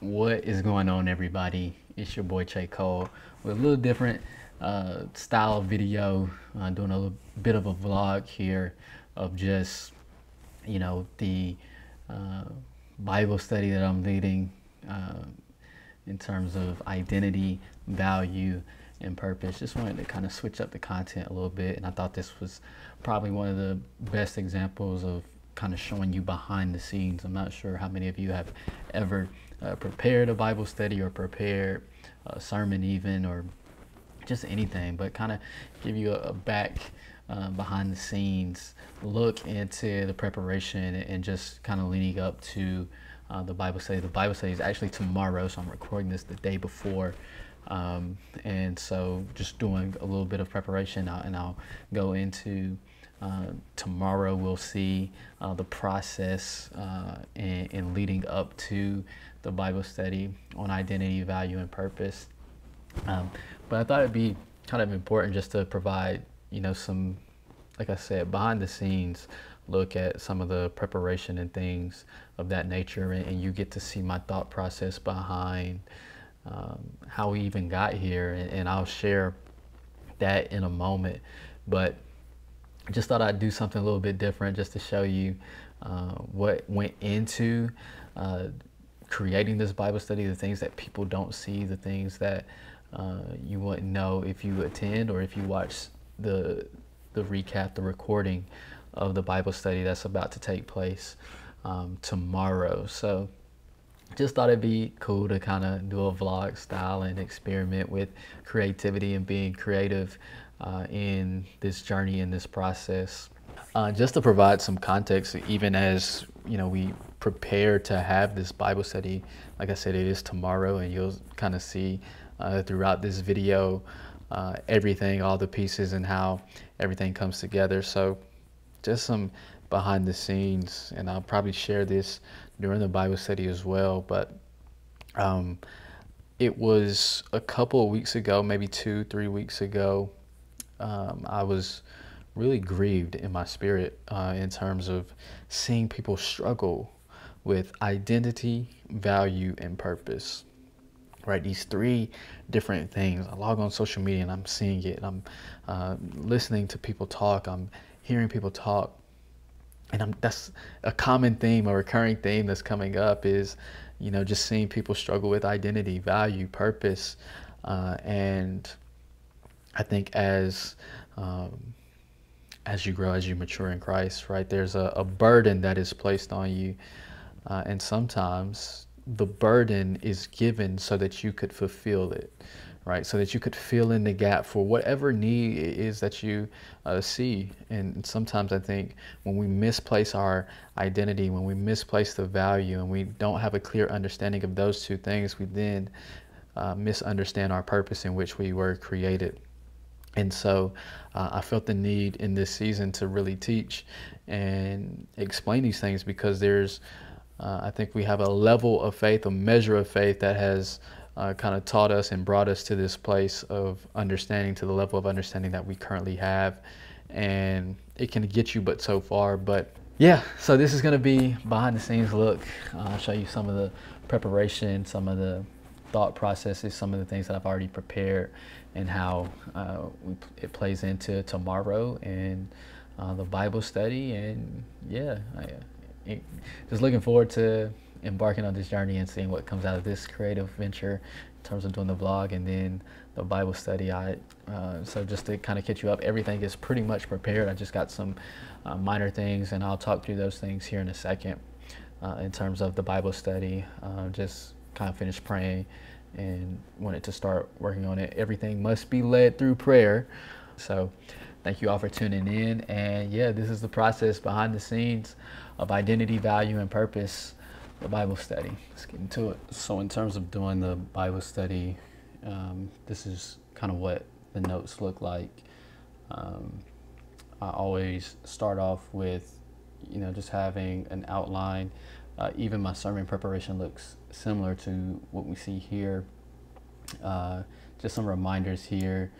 What is going on, everybody? It's your boy Chae Cole with a little different style video, doing a little bit of a vlog here of just, you know, the Bible study that I'm leading in terms of identity, value, and purpose. Just wanted to kind of switch up the content a little bit, and I thought this was probably one of the best examples of kind of showing you behind the scenes. I'm not sure how many of you have ever prepared a Bible study or prepared a sermon even, or just anything, but kind of give you a back behind the scenes look into the preparation and just kind of leading up to the Bible study. The Bible study is actually tomorrow, so I'm recording this the day before. And so just doing a little bit of preparation, and I'll go into tomorrow. We'll see the process in leading up to the Bible study on identity, value, and purpose. But I thought it'd be kind of important just to provide, you know, some, like I said, behind the scenes look at some of the preparation and things of that nature, and you get to see my thought process behind how we even got here, and I'll share that in a moment. But I just thought I'd do something a little bit different just to show you what went into creating this Bible study, the things that people don't see, the things that you wouldn't know if you attend or if you watch the recap, the recording of the Bible study that's about to take place tomorrow. So just thought it'd be cool to kind of do a vlog style and experiment with creativity and being creative in this journey, in this process. Just to provide some context, even as, you know, we prepare to have this Bible study, like I said, it is tomorrow, and you'll kind of see throughout this video everything, all the pieces and how everything comes together. So just some behind the scenes, and I'll probably share this during the Bible study as well, but it was a couple of weeks ago, maybe 2-3 weeks ago, I was really grieved in my spirit in terms of seeing people struggle with identity, value, and purpose, right? These three different things. I log on social media and I'm seeing it, and I'm listening to people talk, I'm hearing people talk, and that's a common theme, a recurring theme that's coming up is, you know, just seeing people struggle with identity, value, purpose. And I think as you grow, as you mature in Christ, right, there's a burden that is placed on you. And sometimes the burden is given so that you could fulfill it, right? So that you could fill in the gap for whatever need it is that you see. And sometimes I think when we misplace our identity, when we misplace the value, and we don't have a clear understanding of those two things, we then misunderstand our purpose in which we were created. And so I felt the need in this season to really teach and explain these things, because there's, I think we have a level of faith, a measure of faith that has kind of taught us and brought us to this place of understanding, to the level of understanding that we currently have. And it can get you but so far. But yeah, so this is gonna be behind the scenes look. I'll show you some of the preparation, some of the thought processes, some of the things that I've already prepared, and how it plays into tomorrow and the Bible study. And yeah, just looking forward to embarking on this journey and seeing what comes out of this creative venture in terms of doing the vlog and then the Bible study. So just to kind of catch you up, everything is pretty much prepared. I just got some minor things, and I'll talk through those things here in a second. In terms of the Bible study, just kind of finished praying and wanted to start working on it. Everything must be led through prayer. So thank you all for tuning in. And yeah, this is the process behind the scenes of identity, value, and purpose, the Bible study. Let's get into it. So in terms of doing the Bible study, this is kind of what the notes look like. I always start off with, you know, just having an outline. Even my sermon preparation looks similar to what we see here. Just some reminders here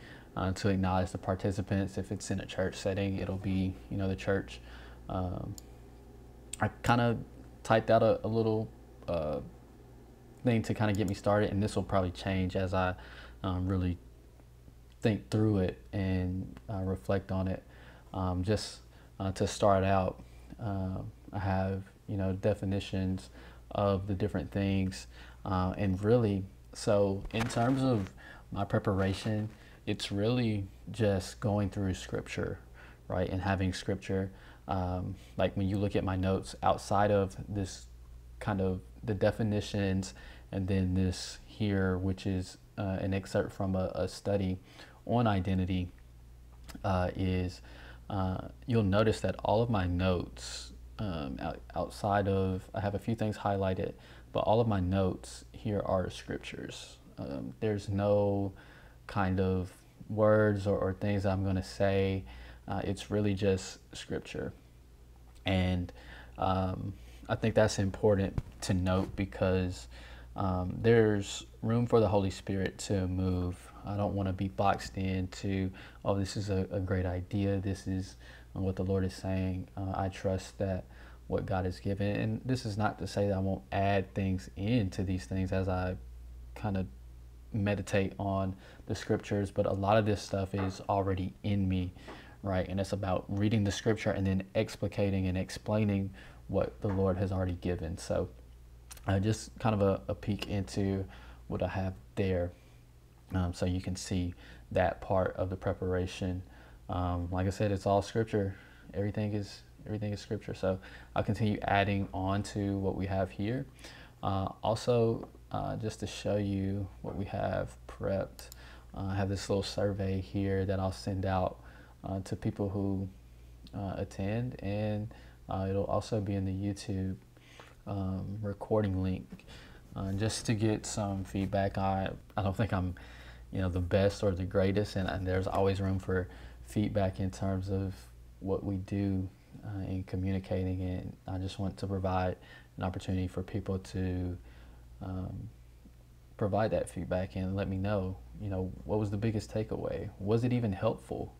to acknowledge the participants. If it's in a church setting, it'll be, you know, the church. I kind of typed out a little thing to kind of get me started, and this will probably change as I really think through it and reflect on it. Just to start out, I have, you know, definitions of the different things, and really, so in terms of my preparation, it's really just going through scripture, right, and having scripture. Like when you look at my notes, outside of this kind of the definitions and then this here, which is an excerpt from a study on identity, you'll notice that all of my notes, outside of, I have a few things highlighted, but all of my notes here are scriptures. There's no kind of words or things I'm going to say. It's really just scripture. And I think that's important to note, because there's room for the Holy Spirit to move. I don't want to be boxed into, oh, this is a great idea, this is what the Lord is saying. I trust that what God has given. And this is not to say that I won't add things into these things as I kind of meditate on the scriptures, but a lot of this stuff is already in me, right? And it's about reading the scripture and then explicating and explaining what the Lord has already given. So just kind of a peek into what I have there, so you can see that part of the preparation. Like I said, it's all scripture. Everything is scripture. So I'll continue adding on to what we have here. Also, just to show you what we have prepped, I have this little survey here that I'll send out to people who attend, and it'll also be in the YouTube recording link, just to get some feedback. I don't think I'm, you know, the best or the greatest, and there's always room for feedback in terms of what we do in communicating, and I just want to provide an opportunity for people to provide that feedback and let me know, you know, what was the biggest takeaway? Was it even helpful?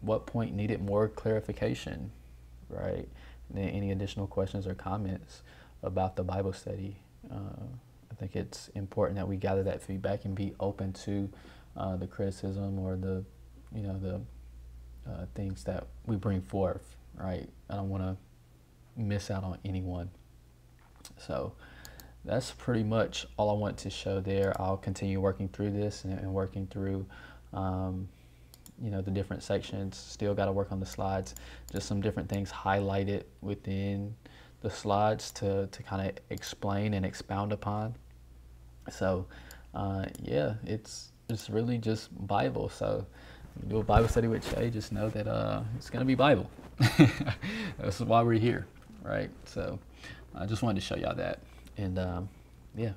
What point needed more clarification, right? And then any additional questions or comments about the Bible study. I think it's important that we gather that feedback and be open to the criticism or the, you know, the things that we bring forth, right? I don't want to miss out on anyone. So that's pretty much all I want to show there. I'll continue working through this and working through you know, the different sections. Still got to work on the slides, just some different things highlighted within the slides to kind of explain and expound upon. So yeah, it's really just Bible. So when you do a Bible study with Chae, just know that it's gonna be Bible. This is why we're here, right? So I just wanted to show y'all that, and yeah.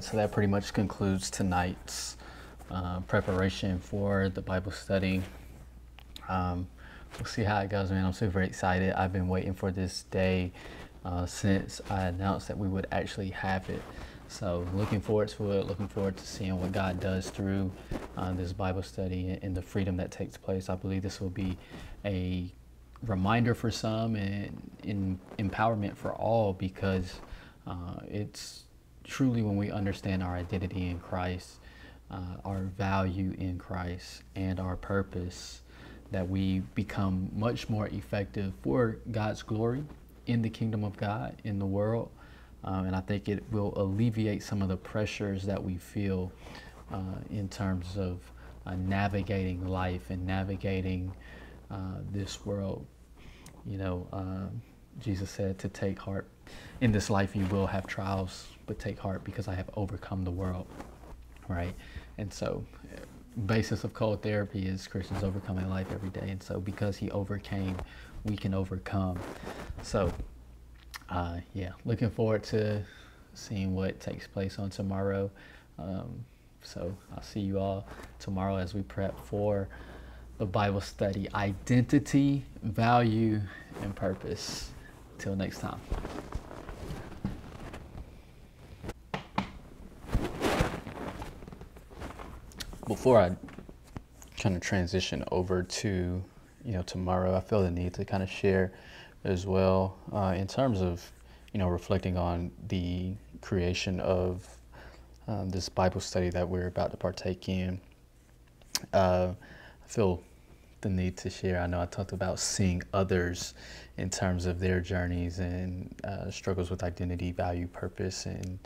So that pretty much concludes tonight's preparation for the Bible study. We'll see how it goes, man. I'm super excited. I've been waiting for this day since I announced that we would actually have it. So looking forward to it, looking forward to seeing what God does through this Bible study and the freedom that takes place. I believe this will be a reminder for some and empowerment for all, because it's truly, when we understand our identity in Christ, our value in Christ, and our purpose, that we become much more effective for God's glory in the kingdom of God, in the world. And I think it will alleviate some of the pressures that we feel in terms of navigating life and navigating this world. You know, Jesus said to take heart. In this life you will have trials, but take heart, because I have overcome the world, right? And so basis of Cole Therapy is Christians overcoming life every day. And so because he overcame, we can overcome. So yeah, looking forward to seeing what takes place on tomorrow. So I'll see you all tomorrow as we prep for the Bible study, Identity, Value, and Purpose. Till next time. Before I kind of transition over to, tomorrow, I feel the need to kind of share as well in terms of, reflecting on the creation of this Bible study that we're about to partake in. I feel the need to share. I know I talked about seeing others in terms of their journeys and struggles with identity, value, purpose, and,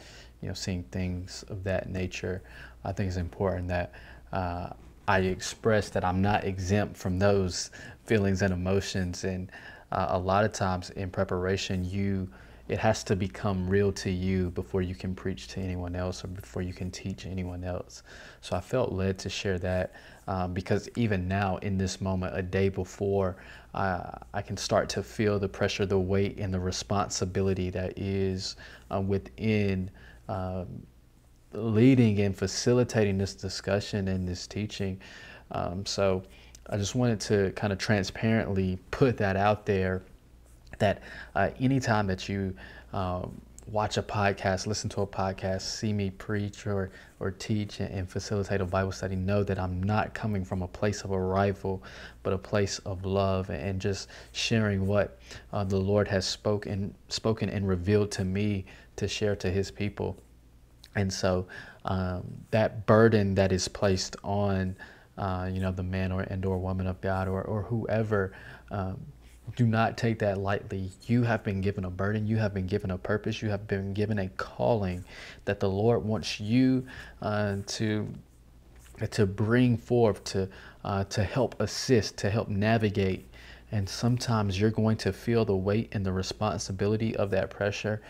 seeing things of that nature. I think it's important that I express that I'm not exempt from those feelings and emotions, and a lot of times in preparation, it has to become real to you before you can preach to anyone else or before you can teach anyone else. So I felt led to share that because even now in this moment, a day before, I can start to feel the pressure, the weight, and the responsibility that is within leading and facilitating this discussion and this teaching. So I just wanted to kind of transparently put that out there, that anytime that you watch a podcast, listen to a podcast, see me preach or teach and facilitate a Bible study, know that I'm not coming from a place of arrival, but a place of love and just sharing what the Lord has spoken and revealed to me to share to his people. And so that burden that is placed on, the man or woman of God or whoever, do not take that lightly. You have been given a burden. You have been given a purpose. You have been given a calling that the Lord wants you to bring forth, to help assist, to help navigate. And sometimes you're going to feel the weight and the responsibility of that pressure.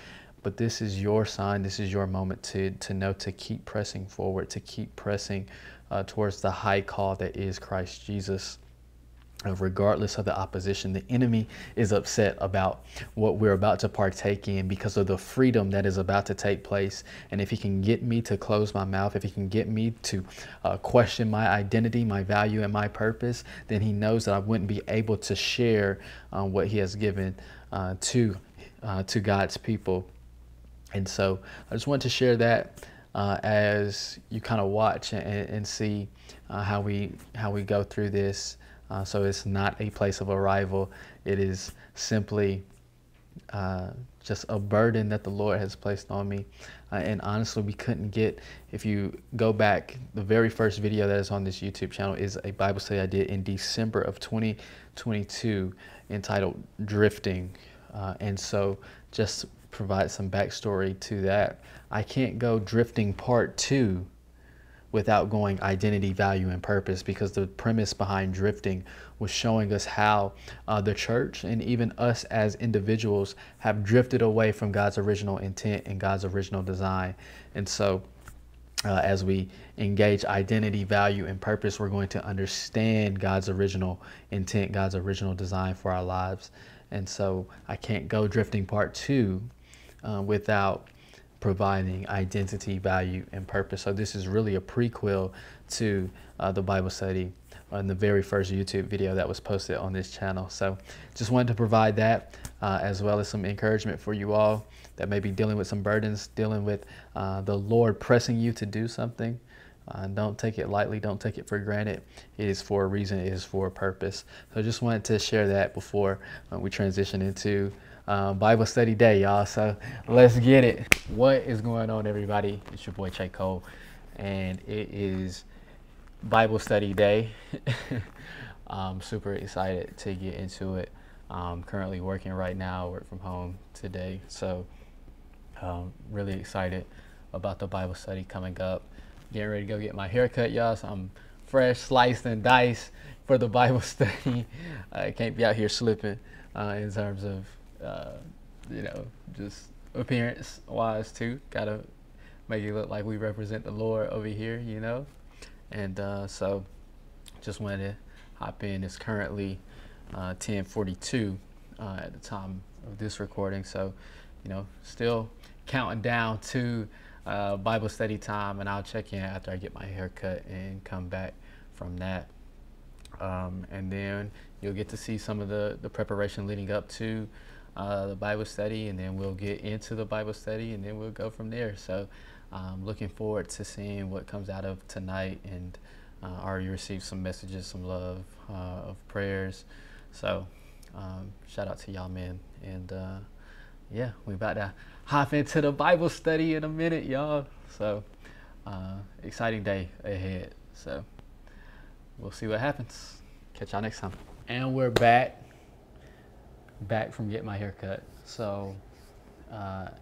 But this is your sign. This is your moment to know to keep pressing forward, to keep pressing towards the high call that is Christ Jesus. Regardless of the opposition, the enemy is upset about what we're about to partake in because of the freedom that is about to take place. And if he can get me to close my mouth, if he can get me to question my identity, my value, and my purpose, then he knows that I wouldn't be able to share what he has given to God's people. And so I just wanted to share that as you kind of watch and see how we go through this. So it's not a place of arrival. It is simply just a burden that the Lord has placed on me. And honestly, we couldn't get, if you go back, the very first video that is on this YouTube channel is a Bible study I did in December of 2022 entitled Drifting. And so just provide some backstory to that. I can't go Drifting Part 2 without going identity, value, and purpose, because the premise behind Drifting was showing us how the church and even us as individuals have drifted away from God's original intent and God's original design. And so as we engage identity, value, and purpose, we're going to understand God's original intent, God's original design for our lives. And so I can't go Drifting Part 2 without providing identity, value, and purpose. So this is really a prequel to the Bible study on the very first YouTube video that was posted on this channel. So just wanted to provide that as well as some encouragement for you all that may be dealing with some burdens, dealing with the Lord pressing you to do something. Don't take it lightly. Don't take it for granted. It is for a reason. It is for a purpose. So just wanted to share that before we transition into Bible study day, y'all. So let's get it. What is going on, everybody? It's your boy Chae Cole, and it is Bible study day. I'm super excited to get into it. I'm currently working right now. I work from home today, so really excited about the Bible study coming up. Getting ready to go get my hair cut, y'all. So I'm fresh, sliced and diced for the Bible study. I can't be out here slipping in terms of just appearance wise too. Gotta make it look like we represent the Lord over here, and so just wanted to hop in. It's currently 10:42 at the time of this recording, so still counting down to Bible study time, and I'll check in after I get my hair cut and come back from that. And then you'll get to see some of the preparation leading up to the Bible study, and then we'll get into the Bible study, and then we'll go from there. So I'm looking forward to seeing what comes out of tonight, and I already received some messages, some love of prayers. So shout out to y'all, man. And yeah, we about to hop into the Bible study in a minute, y'all. So exciting day ahead. So we'll see what happens. Catch y'all next time. And we're back from getting my hair cut. So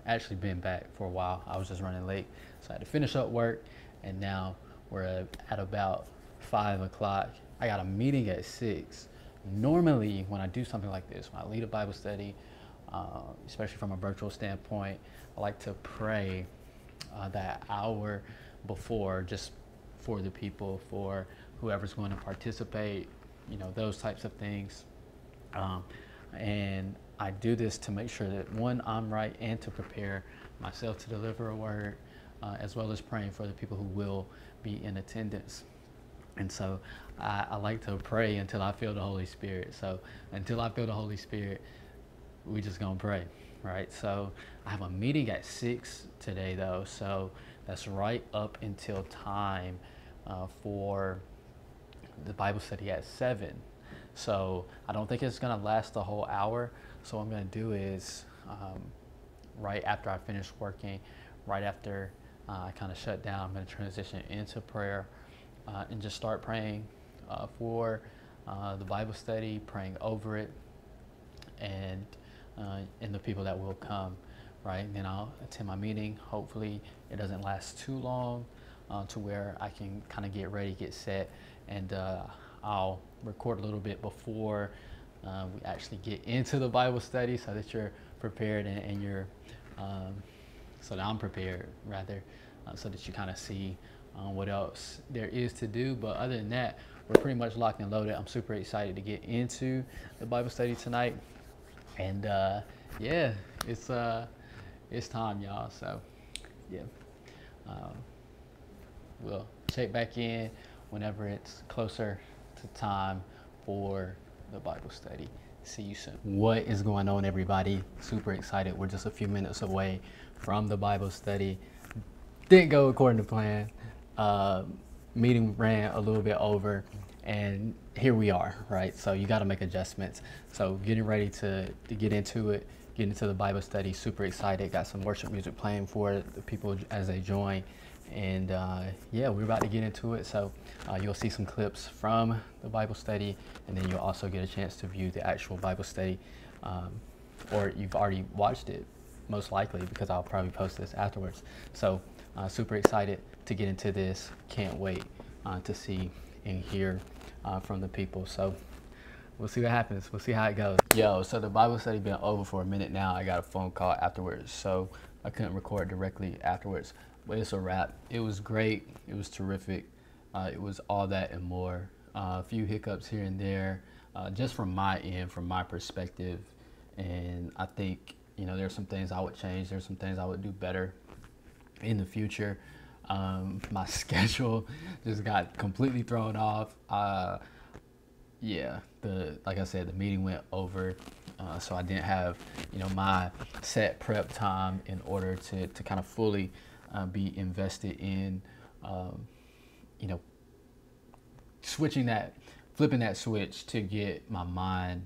actually been back for a while. I was just running late, so I had to finish up work, and now we're at about 5 o'clock. I got a meeting at 6. Normally when I do something like this, when I lead a Bible study, especially from a virtual standpoint, I like to pray that hour before, just for the people, for whoever's going to participate, you know, those types of things. And I do this to make sure that, one, I'm right, and to prepare myself to deliver a word, as well as praying for the people who will be in attendance. And so I like to pray until I feel the Holy Spirit. So until I feel the Holy Spirit, we just gonna pray, right? So I have a meeting at 6 today though, so that's right up until time for the Bible study at 7. So I don't think it's gonna last the whole hour. So what I'm gonna do is right after I finish working, right after I kind of shut down, I'm gonna transition into prayer and just start praying for the Bible study, praying over it, and the people that will come, right? And then I'll attend my meeting. Hopefully it doesn't last too long to where I can kind of get ready, get set, and I'll record a little bit before we actually get into the Bible study, so that you're prepared, and you're, so that I'm prepared rather, so that you kind of see what else there is to do. But other than that, we're pretty much locked and loaded. I'm super excited to get into the Bible study tonight. And yeah, it's time, y'all. So yeah, we'll check back in whenever it's closer to time for the Bible study. See you soon. What is going on, everybody? Super excited. We're just a few minutes away from the Bible study. Didn't go according to plan. Meeting ran a little bit over, and here we are, right? So you got to make adjustments. So getting ready to get into it, get into the Bible study. Super excited. Got some worship music playing for the people as they join. And yeah, we're about to get into it. So you'll see some clips from the Bible study, and then you'll also get a chance to view the actual Bible study, or you've already watched it, most likely, because I'll probably post this afterwards. So super excited to get into this. Can't wait to see and hear from the people. So we'll see what happens. We'll see how it goes. Yo, so the Bible study been over for a minute now. I got a phone call afterwards, so I couldn't record directly afterwards, but it's a wrap. It was great. It was terrific. It was all that and more. A few hiccups here and there, just from my end, from my perspective. And I think, you know, there's some things I would change. There's some things I would do better in the future. My schedule just got completely thrown off. Yeah, like I said, the meeting went over, so I didn't have, you know, my set prep time in order to kind of fully be invested in, you know, flipping that switch to get my mind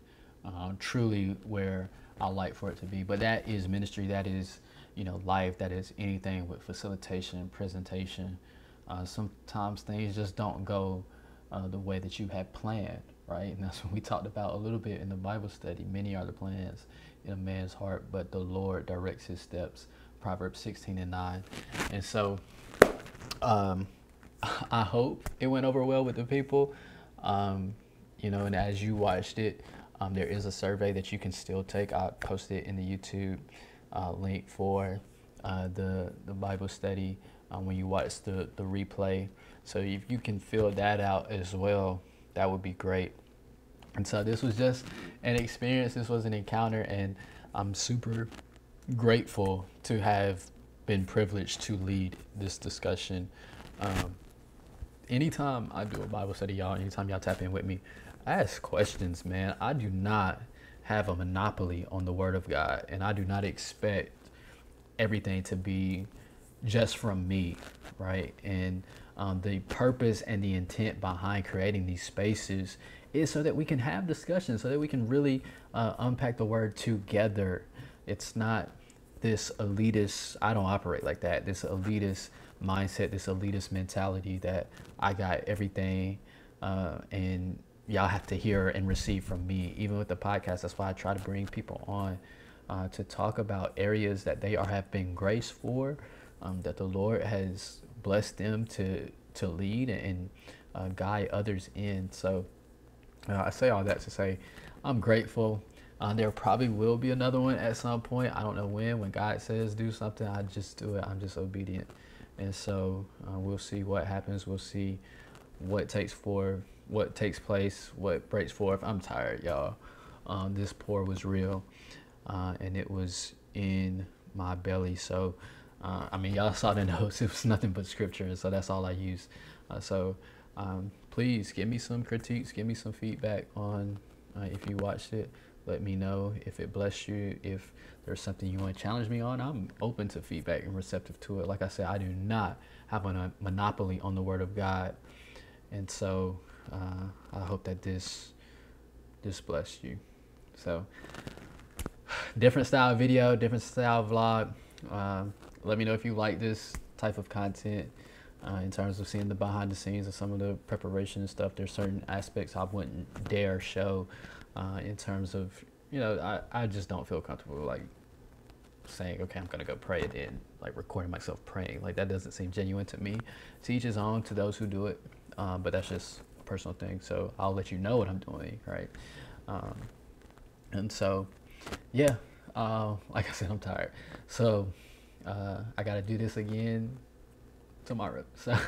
truly where I like for it to be. But that is ministry. That is, you know, life. That is anything with facilitation, presentation. Sometimes things just don't go the way that you had planned, right? And that's what we talked about a little bit in the Bible study. Many are the plans in a man's heart, but the Lord directs his steps. Proverbs 16:9. And so I hope it went over well with the people. You know, and as you watched it, there is a survey that you can still take. I posted it in the YouTube link for the Bible study when you watch the replay. So if you can fill that out as well, that would be great. And so this was just an experience. This was an encounter, and I'm super grateful to have been privileged to lead this discussion. Anytime I do a Bible study, y'all, anytime y'all tap in with me, I ask questions, man. I do not have a monopoly on the Word of God, and I do not expect everything to be just from me, right? And the purpose and the intent behind creating these spaces is so that we can have discussions, so that we can really unpack the Word together. It's not this elitist, I don't operate like that, this elitist mindset, this elitist mentality that I got everything and y'all have to hear and receive from me. Even with the podcast, that's why I try to bring people on to talk about areas that they have been graced for, that the Lord has blessed them to lead and guide others in. So I say all that to say I'm grateful. There probably will be another one at some point. I don't know when God says do something, I just do it. I'm just obedient. And so we'll see what happens. We'll see what takes place, what breaks forth. I'm tired, y'all. This pour was real, and it was in my belly. So, I mean, y'all saw the notes. It was nothing but scripture, and so that's all I used. Please give me some critiques. Give me some feedback on if you watched it. Let me know if it blessed you. If there's something you want to challenge me on, I'm open to feedback and receptive to it. Like I said, I do not have a monopoly on the Word of God. And so I hope that this blessed you. So different style video, different style vlog. Let me know if you like this type of content in terms of seeing the behind the scenes of some of the preparation and stuff. There's certain aspects I wouldn't dare show. In terms of, you know, I just don't feel comfortable, like, saying, okay, I'm going to go pray and then, like, recording myself praying. Like, that doesn't seem genuine to me. To each his own, to those who do it, but that's just a personal thing, so I'll let you know what I'm doing, right? And so, yeah, like I said, I'm tired. So, I got to do this again tomorrow. So,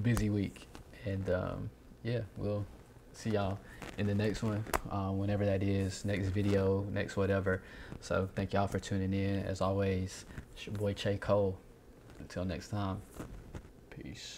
busy week. And, yeah, we'll see y'all in the next one, whenever that is, next video, next whatever. So thank y'all for tuning in. As always, it's your boy Chae Cole. Until next time, peace.